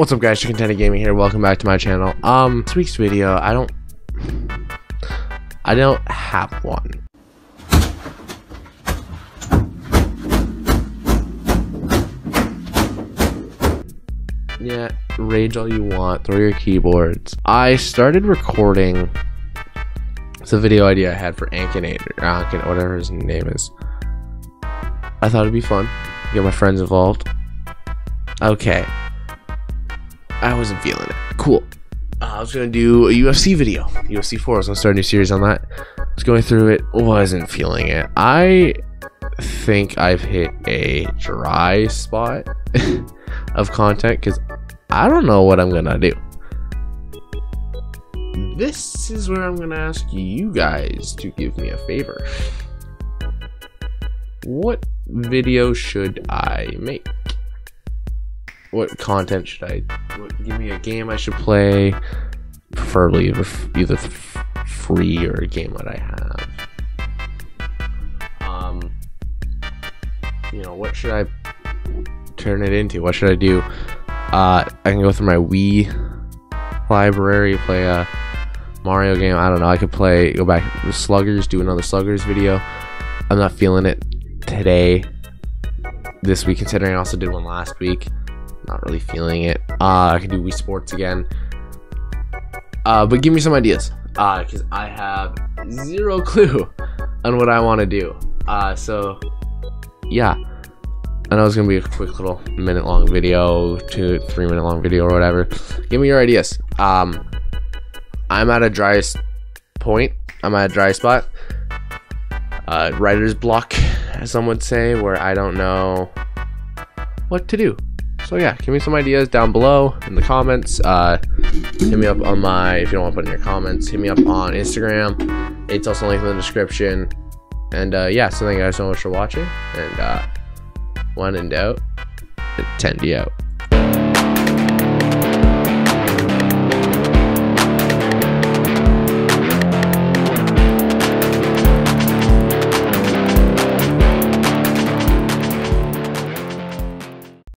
What's up, guys? ChickenTendieGaming here. Welcome back to my channel. This week's video, I don't have one. Yeah, rage all you want. Throw your keyboards. I started recording. It's a video idea I had for Akinator, whatever his name is. I thought it'd be fun. Get my friends involved. Okay. I wasn't feeling it. Cool. I was gonna do a UFC video. UFC 4. I was gonna start a new series on that. I was going through it. Wasn't feeling it. I think I've hit a dry spot of content because I don't know what I'm gonna do. This is where I'm gonna ask you guys to give me a favor. What video should I make? What content should give me a game I should play, preferably either free or a game that I have. You know, what should I turn it into? What should I do? I can go through my Wii library, play a Mario game. I don't know. I could go back to Sluggers, do another Sluggers video. I'm not feeling it today, this week, considering I also did one last week. Not really feeling it. I can do Wii Sports again. But give me some ideas, because I have zero clue on what I want to do. So yeah, I know it's gonna be a quick little minute-long video, 2-3 minute long video or whatever. Give me your ideas. I'm at a dry point. I'm at a dry spot. Writer's block, as some would say, where I don't know what to do. So yeah, give me some ideas down below in the comments. Hit me up on if you don't want to put in your comments, hit me up on Instagram. It's also linked in the description. And yeah, so thank you guys so much for watching. And when in doubt, Tendie out.